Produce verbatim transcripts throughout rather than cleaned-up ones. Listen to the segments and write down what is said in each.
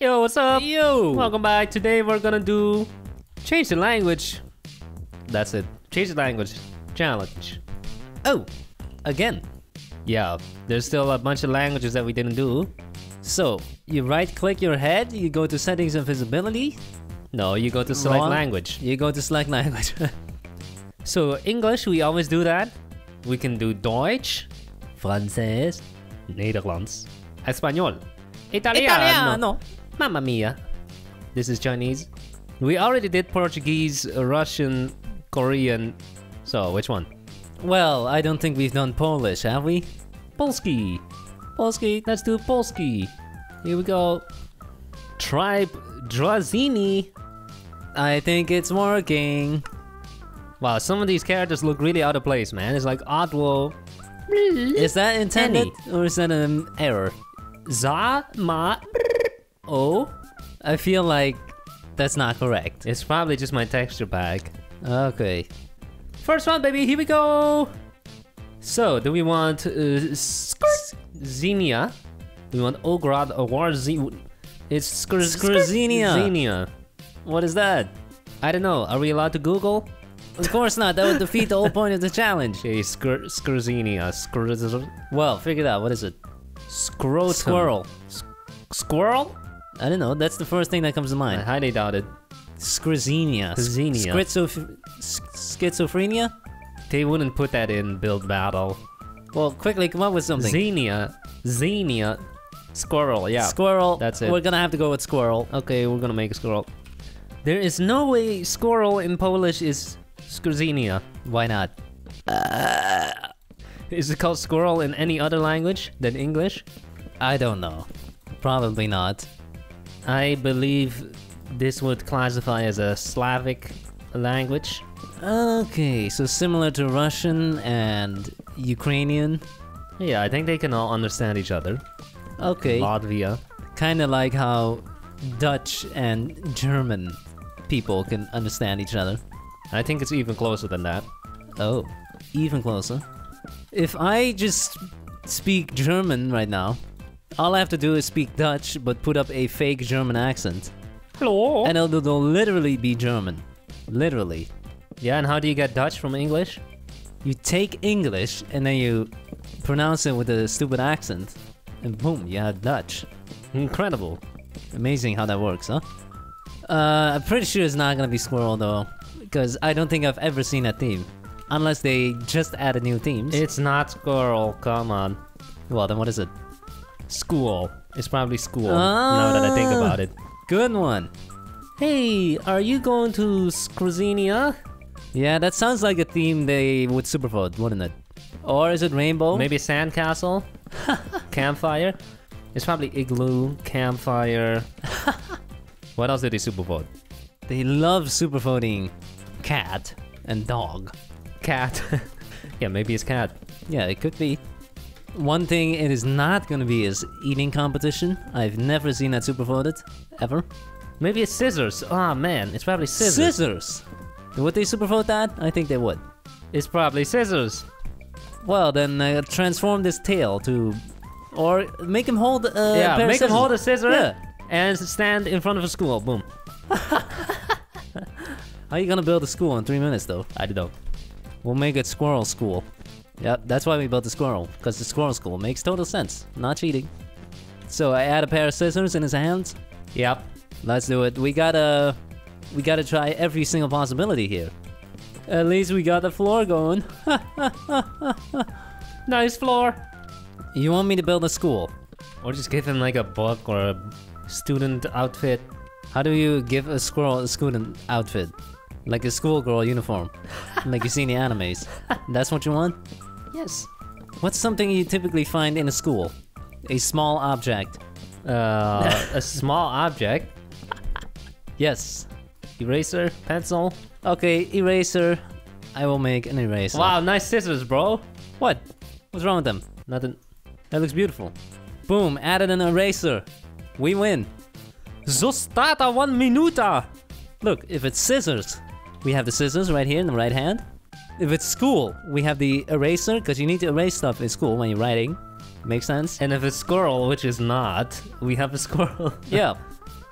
Yo, what's up? Yo! Welcome back. Today we're gonna do change the language. That's it. Change the language challenge. Oh, again. Yeah, there's still a bunch of languages that we didn't do. So, you right click your head, you go to settings and visibility. No, you go to select Wrong. language. You go to select language. So, English, we always do that. We can do Deutsch, Français, Nederlands, Espanol, Italiano. Italiano. Mamma mia. This is Chinese. We already did Portuguese, Russian, Korean. So, which one? Well, I don't think we've done Polish, have we? Polski. Polski. Let's do Polski. Here we go. Tribe Drazini. I think it's working. Wow, some of these characters look really out of place, man. It's like Odlo. Is that intended Any. or is that an error? Za ma oh. I feel like that's not correct. It's probably just my texture pack. Okay. First one, baby. Here we go. So, do we want uh, skrzynia? Do we want Ograd or Warzy? It's skrzynia. What is that? I don't know. Are we allowed to Google? Of course not. That would defeat the whole point of the challenge. Okay, skrzynia. Skr well, figure it out. What is it? Scrotum. Squirrel. S squirrel? I don't know. That's the first thing that comes to mind. I highly doubt it. Skrzynia. Schizof schizophrenia? They wouldn't put that in build battle. Well, quickly come up with something. Xenia. Xenia. Squirrel, yeah. Squirrel. That's it. We're gonna have to go with squirrel. Okay, we're gonna make a squirrel. There is no way squirrel in Polish is skrzynia. Why not? Uh, is it called squirrel in any other language than English? I don't know. Probably not. I believe this would classify as a Slavic language. Okay, so similar to Russian and Ukrainian. Yeah, I think they can all understand each other. Okay. Latvia. Kind of like how Dutch and German people can understand each other. I think it's even closer than that. Oh, even closer. If I just speak German right now, all I have to do is speak Dutch, but put up a fake German accent. Hello. And it'll, it'll literally be German. Literally. Yeah, and how do you get Dutch from English? You take English, and then you pronounce it with a stupid accent, and boom, you have Dutch. Incredible. Amazing how that works, huh? Uh, I'm pretty sure it's not gonna be squirrel, though, because I don't think I've ever seen that theme. Unless they just added new themes. It's not squirrel, come on. Well, then what is it? School. It's probably school, ah. now that I think about it. Good one. Hey, are you going to Skrzynia? Yeah, that sounds like a theme they would supervote, wouldn't it? Or is it rainbow? Maybe sandcastle? Campfire? It's probably igloo, campfire. What else did they supervote? They love supervoting cat and dog. Cat. Yeah, maybe it's cat. Yeah, it could be. One thing it is not gonna be is eating competition. I've never seen that super voted, ever. Maybe it's scissors. Ah, oh, man, it's probably scissors. Scissors! Would they super vote that? I think they would. It's probably scissors. Well, then uh, transform this tail to... Or make him hold a uh, Yeah, make him hold a scissor yeah. and stand in front of a school. Boom. How are you gonna build a school in three minutes, though? I don't know. We'll make it squirrel school. Yep, that's why we built the squirrel, because the squirrel school makes total sense. Not cheating. So I add a pair of scissors in his hands? Yep. Let's do it. We gotta... We gotta try every single possibility here. At least we got the floor going. Nice floor! You want me to build a school? Or just give him like a book or a student outfit. How do you give a squirrel a student outfit? Like a schoolgirl uniform. Like you see in the animes. That's what you want? Yes. What's something you typically find in a school? A small object. Uh, a small object? Yes. Eraser, pencil. Okay, eraser. I will make an eraser. Wow, nice scissors, bro. What? What's wrong with them? Nothing. That looks beautiful. Boom, added an eraser. We win. Zostata one minuta. Look, if it's scissors, we have the scissors right here in the right hand. If it's school, we have the eraser, because you need to erase stuff in school when you're writing. Makes sense? And if it's squirrel, which is not, we have a squirrel. Yeah.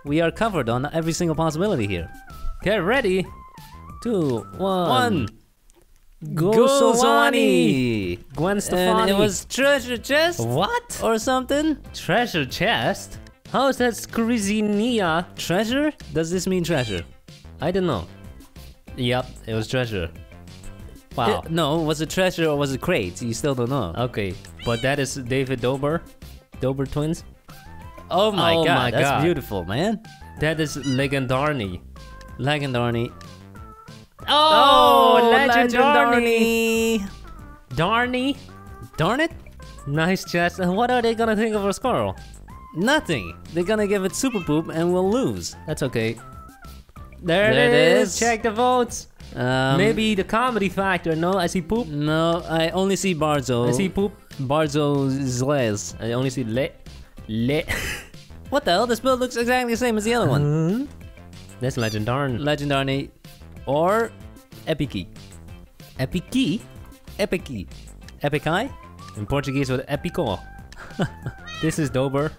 We are covered on every single possibility here. Get ready! Two, one. one. Go, Go Solani! Gwen Stefani. And it was treasure chest? What? Or something? Treasure chest? How is that skrzynia? Treasure? Does this mean treasure? I don't know. Yep, it was treasure. Wow. It, no, was it treasure or was it crate? You still don't know. Okay, but that is David Dober. Dober twins. Oh my oh god, my that's god. beautiful, man. That is Legendarny. Legendarny. Oh, oh Legendarny! Legendarny. Darny? Darn it? Nice chest. And what are they gonna think of our score? Nothing. They're gonna give it super poop and we'll lose. That's okay. There, there it is. is. Check the votes. Um, Maybe the comedy factor. No, I see poop. No, I only see Barzo. I see poop. Barzo is less. I only see le. Le. What the hell? This build looks exactly the same as the other one. Mm-hmm. That's Legendarn. Legendarny. Or Epiki. Epiki? Epiki. Epicai? In Portuguese with Epico. This is Dober.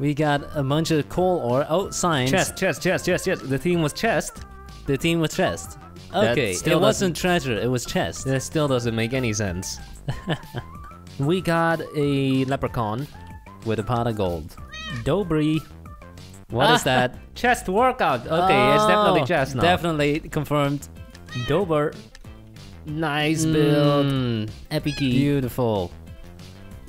We got a bunch of coal ore. Oh, signs. Chest, chest, chest, chest, chest. The theme was chest. The theme was chest. Okay, still it wasn't treasure, it was chest. That still doesn't make any sense. We got a leprechaun with a pot of gold. Dobry. What ah, is that? Chest workout. Okay, oh, it's definitely chest now. Definitely confirmed. Dober. Nice build. Mm, Epic. Beautiful.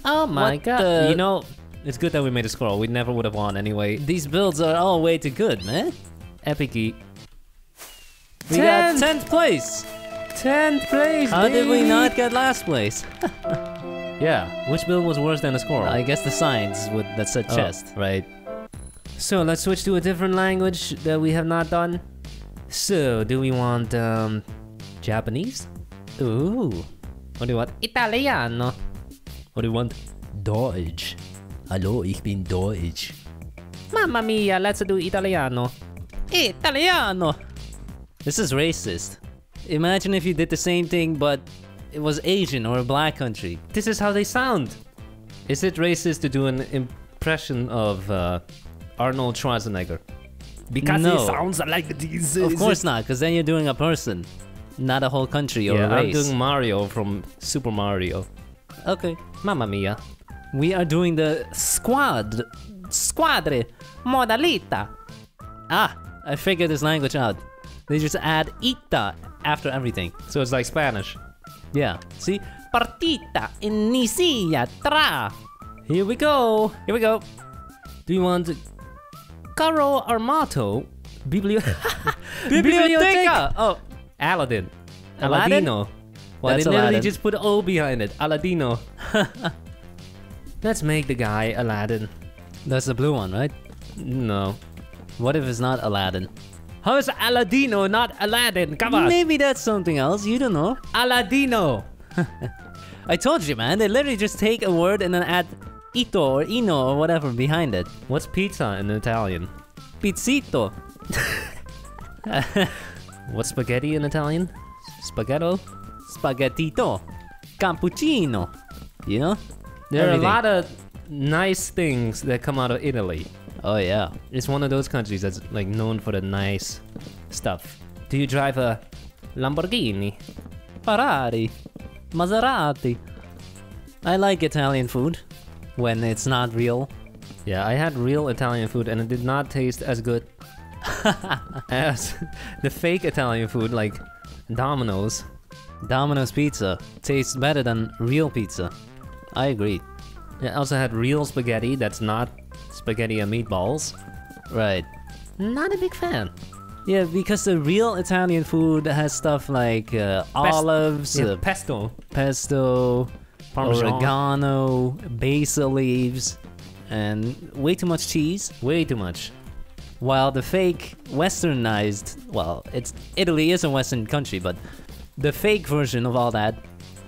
Oh my what god. The... You know, it's good that we made a scroll. We never would have won anyway. These builds are all way too good, man. Epic. We ten. got tenth place. tenth place. How baby. did we not get last place? Yeah. Which build was worse than the score? I guess the signs with that said oh, chest. Right. So let's switch to a different language that we have not done. So do we want um, Japanese? Ooh. Or do we want Italiano? Or do we want Deutsch? Hallo, ich bin Deutsch. Mamma mia, let's do Italiano. Italiano. This is racist. Imagine if you did the same thing, but it was Asian or a black country. This is how they sound. Is it racist to do an impression of uh, Arnold Schwarzenegger? Because no. he sounds like this. Of course not, because then you're doing a person, not a whole country or yeah, a race. I'm doing Mario from Super Mario. Okay. Mamma mia. We are doing the squad, squadre, modalita. Ah, I figured this language out. They just add ita after everything. So it's like Spanish. Yeah. See? Partita, inicia, tra. Here we go. Here we go. Do you want Caro Armato, Biblio Biblioteca! Oh, Aladdin. Aladdin? Aladino. Well, they literally Aladdin. just put O behind it. Aladino. Let's make the guy Aladdin. That's the blue one, right? No. What if it's not Aladdin? How is Aladino not Aladdin? Come on! Maybe that's something else, you don't know. Aladino! I told you, man, they literally just take a word and then add Ito or Ino or whatever behind it. What's pizza in Italian? Pizzito. What's spaghetti in Italian? Spaghetto? Spaghettito. Campuccino. You know? There Everything. are a lot of nice things that come out of Italy. Oh yeah. It's one of those countries that's like known for the nice stuff. Do you drive a Lamborghini? Ferrari. Maserati. I like Italian food. When it's not real. Yeah, I had real Italian food and it did not taste as good as the fake Italian food, like Domino's. Domino's pizza tastes better than real pizza. I agree. I also had real spaghetti that's not spaghetti and meatballs. Right. Not a big fan. Yeah, because the real Italian food has stuff like uh, olives, yeah, uh, pesto. Pesto. Parmesan. Oregano, basil leaves, and way too much cheese. Way too much. While the fake westernized, well, it's Italy is a western country, but the fake version of all that,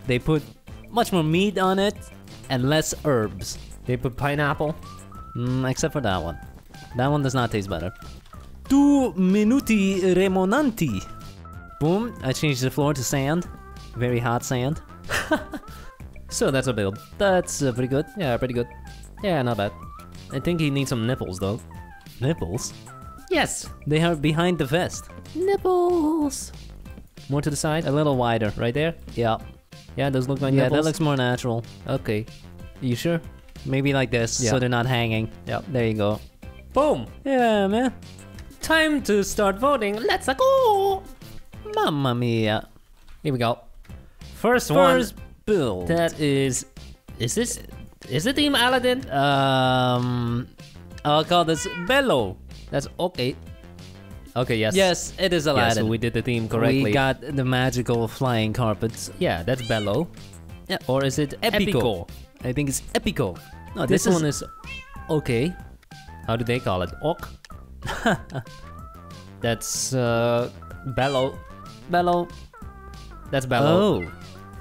they put much more meat on it and less herbs. They put pineapple? Mm, except for that one. That one does not taste better. Tu minuti remonanti. Boom, I changed the floor to sand. Very hot sand. So that's a build. That's uh, pretty good. Yeah, pretty good. Yeah, not bad. I think he needs some nipples though. Nipples? Yes. They are behind the vest. Nipples. More to the side, a little wider, right there? Yeah. Yeah, those look like yeah, nipples. Yeah, that looks more natural. Okay. You sure? Maybe like this, yeah. So they're not hanging. Yeah, there you go. Boom! Yeah, man. Time to start voting. Let's go! Mamma mia. Here we go. First, First one. First build. That is... Is this... Is it Team Aladdin? Um... I'll call this Bello. That's okay. Okay, yes. Yes, it is Aladdin. Yes, so we did the theme correctly. We got the magical flying carpets. Yeah, that's Bello. Yeah. Or is it Epico? Epico. I think it's Epico. No, this, this one is... is... Okay. How do they call it? Ok? That's uh, Bello. Bello. That's Bello. Oh.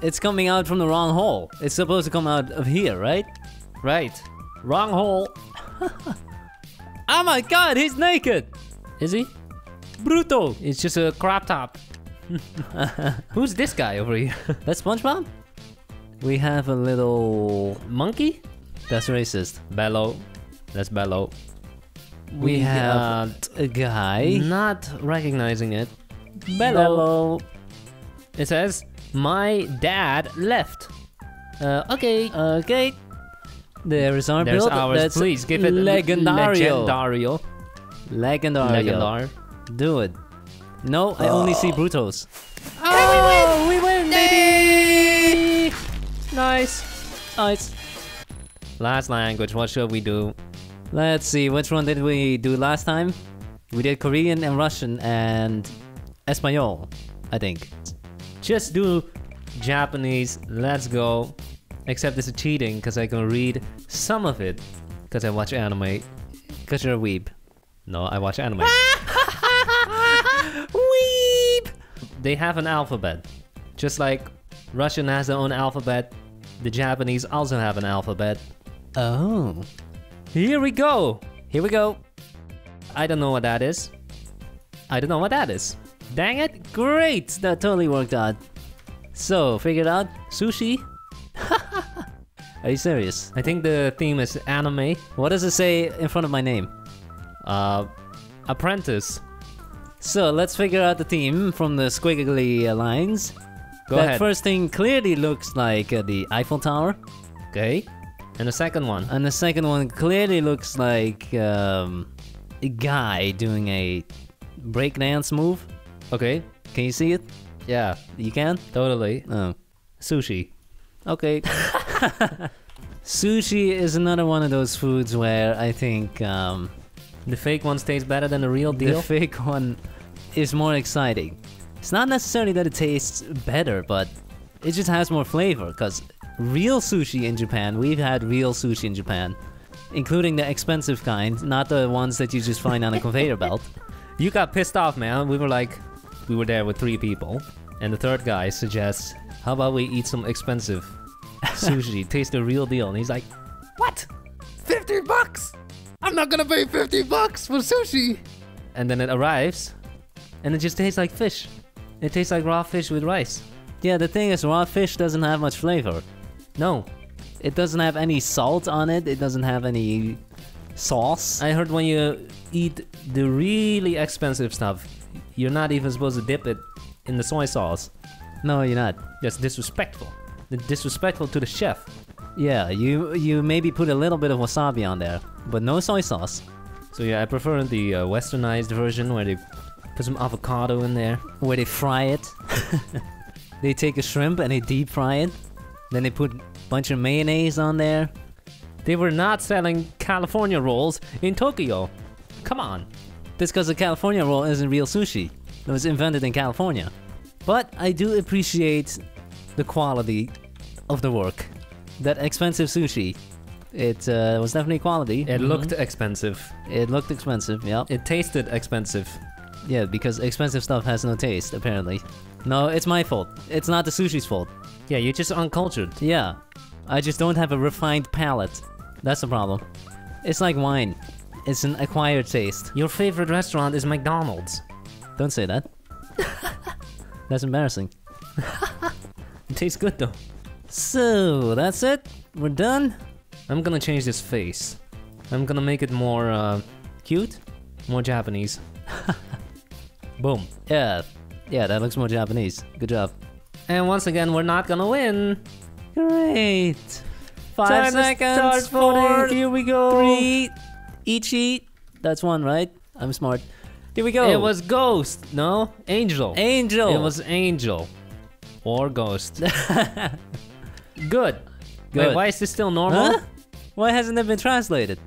It's coming out from the wrong hole. It's supposed to come out of here, right? Right. Wrong hole. Oh my god, he's naked! Is he? Bruto! It's just a crop top. Who's this guy over here? That's SpongeBob? We have a little... monkey? That's racist. Bello. That's Bello. We, we have a guy... not recognizing it. Bello. Bello. It says, my dad left. Uh, okay. Okay. There is our There's build. Ours. That's please give it Legendario. Legendario. Legendario. Legendar. Do it. No, oh. I only see Brutos. Oh, oh we win! We win, baby! Nice. Nice. Last language, what should we do? Let's see, which one did we do last time? We did Korean and Russian and... Espanol, I think. Just do Japanese, let's go. Except this is cheating, because I can read some of it. Because I watch anime. Because you're a weeb. No, I watch anime. Weeb! They have an alphabet. Just like Russian has their own alphabet, the Japanese also have an alphabet. Oh. Here we go! Here we go! I don't know what that is. I don't know what that is. Dang it! Great! That totally worked out. So, figured out sushi. Are you serious? I think the theme is anime. What does it say in front of my name? Uh, apprentice. So let's figure out the theme from the squiggly uh, lines. Go that ahead. First thing clearly looks like uh, the Eiffel Tower. Okay. And the second one. And the second one clearly looks like um, a guy doing a breakdance move. Okay. Can you see it? Yeah. You can? Totally. Oh. Sushi. Okay. Sushi is another one of those foods where I think um, the fake one tastes better than the real deal. The fake one is more exciting. It's not necessarily that it tastes better, but it just has more flavor. Because real sushi in Japan, we've had real sushi in Japan, including the expensive kind, not the ones that you just find on a conveyor belt. You got pissed off, man. We were like, we were there with three people, and the third guy suggests, how about we eat some expensive sushi, taste the real deal? And he's like, what? fifty bucks? I'm not gonna pay fifty bucks for sushi. And then it arrives, and it just tastes like fish. It tastes like raw fish with rice. Yeah, the thing is, raw fish doesn't have much flavor. No. It doesn't have any salt on it, it doesn't have any sauce. I heard when you eat the really expensive stuff, you're not even supposed to dip it in the soy sauce. No, you're not. That's disrespectful. Disrespectful to the chef. Yeah, you you maybe put a little bit of wasabi on there, but no soy sauce. So yeah, I prefer the uh, westernized version where they put some avocado in there. Where they fry it. They take a shrimp and they deep fry it. Then they put a bunch of mayonnaise on there. They were not selling California rolls in Tokyo. Come on. That's because the California roll isn't real sushi. It was invented in California. But I do appreciate the quality of the work. That expensive sushi, it uh, was definitely quality. It mm-hmm. looked expensive. It looked expensive, yeah. It tasted expensive. Yeah, because expensive stuff has no taste, apparently. No, it's my fault. It's not the sushi's fault. Yeah, you're just uncultured. Yeah. I just don't have a refined palate. That's the problem. It's like wine. It's an acquired taste. Your favorite restaurant is McDonald's. Don't say that. That's embarrassing. It tastes good though. So, that's it. We're done. I'm gonna change this face. I'm gonna make it more, uh, cute. More Japanese. Boom. Yeah. Yeah, that looks more Japanese. Good job. And once again, we're not gonna win. Great. Five seconds. Four. Here we go. Three. Ichi. That's one, right? I'm smart. Here we go. It was Ghost. No? Angel. Angel. It was Angel. Or Ghost. Good. Good. Wait, why is this still normal? Huh? Why hasn't it been translated?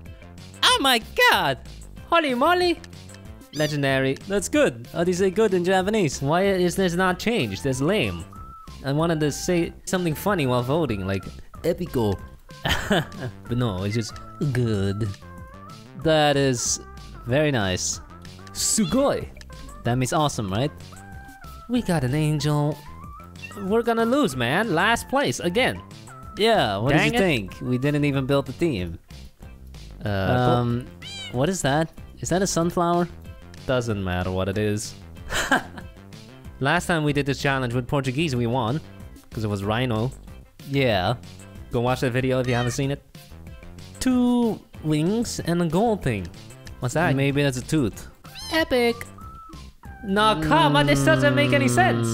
Oh my god! Holy moly! Legendary. That's good. How do you say good in Japanese? Why is this not changed? That's lame. I wanted to say something funny while voting, like epico. But no, it's just good. That is very nice. Sugoi! That means awesome, right? We got an angel. We're gonna lose, man. Last place, again. Yeah, what do you think? We didn't even build the team. Uh, um, cool. What is that? Is that a sunflower? Doesn't matter what it is. Last time we did this challenge with Portuguese, we won. Because it was Rhino. Yeah. Go watch that video if you haven't seen it. Two wings and a gold thing. What's that? Maybe that's a tooth. Epic! No, come on, this doesn't make any sense!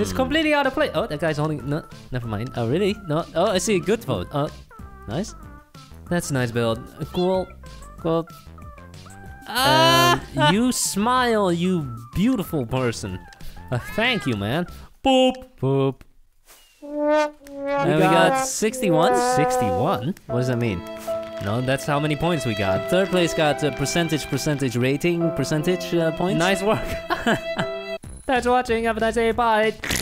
It's completely out of place. Oh, that guy's holding... No, never mind. Oh, really? No. Oh, I see a good vote. Oh, nice. That's a nice build. Cool. Cool. Ah! Um, you smile, you beautiful person. Uh, thank you, man. Boop. Boop. And we got sixty-one. sixty-one? What does that mean? No, that's how many points we got. Third place got uh, percentage, percentage rating, percentage uh, points. Nice work. Thanks for watching. Have a nice day. Bye.